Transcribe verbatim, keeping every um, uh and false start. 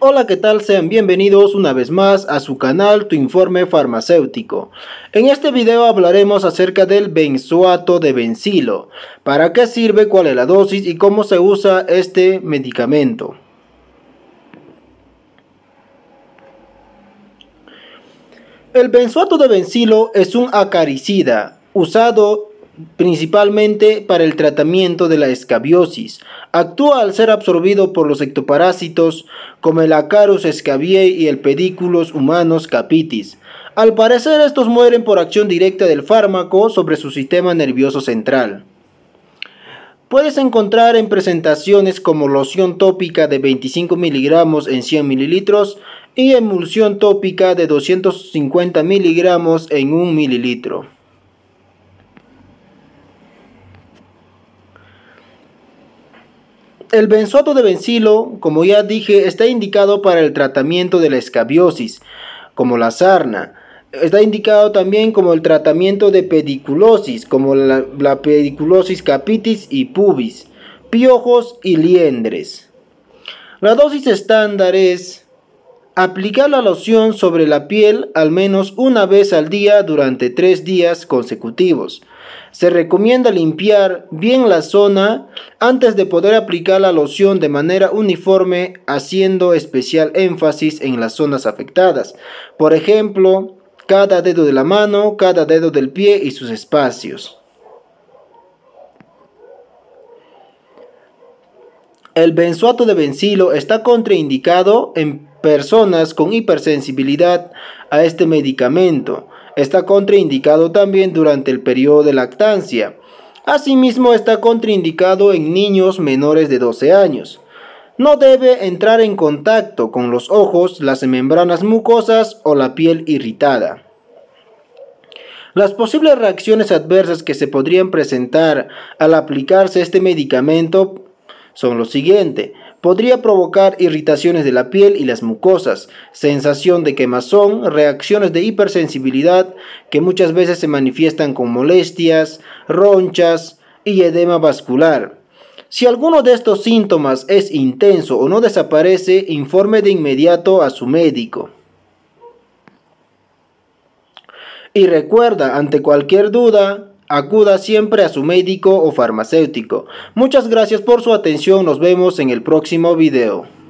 Hola, ¿qué tal? Sean bienvenidos una vez más a su canal Tu Informe Farmacéutico. En este video hablaremos acerca del benzoato de bencilo, para qué sirve, cuál es la dosis y cómo se usa este medicamento. El benzoato de bencilo es un acaricida usado principalmente para el tratamiento de la escabiosis. Actúa al ser absorbido por los ectoparásitos como el acarus escabiei y el pediculus humanus capitis. Al parecer, estos mueren por acción directa del fármaco sobre su sistema nervioso central. Puedes encontrar en presentaciones como loción tópica de veinticinco miligramos en cien mililitros y emulsión tópica de doscientos cincuenta miligramos en un mililitro. El benzoato de bencilo, como ya dije, está indicado para el tratamiento de la escabiosis, como la sarna. Está indicado también como el tratamiento de pediculosis, como la, la pediculosis capitis y pubis, piojos y liendres. La dosis estándar es aplicar la loción sobre la piel al menos una vez al día durante tres días consecutivos. Se recomienda limpiar bien la zona antes de poder aplicar la loción de manera uniforme, haciendo especial énfasis en las zonas afectadas. Por ejemplo, cada dedo de la mano, cada dedo del pie y sus espacios. El benzoato de bencilo está contraindicado en personas con hipersensibilidad a este medicamento. Está contraindicado también durante el periodo de lactancia. Asimismo, está contraindicado en niños menores de doce años. No debe entrar en contacto con los ojos, las membranas mucosas o la piel irritada. Las posibles reacciones adversas que se podrían presentar al aplicarse este medicamento son lo siguiente: podría provocar irritaciones de la piel y las mucosas, sensación de quemazón, reacciones de hipersensibilidad que muchas veces se manifiestan con molestias, ronchas y edema vascular. Si alguno de estos síntomas es intenso o no desaparece, informe de inmediato a su médico. Y recuerda, ante cualquier duda, acuda siempre a su médico o farmacéutico. Muchas gracias por su atención. Nos vemos en el próximo video.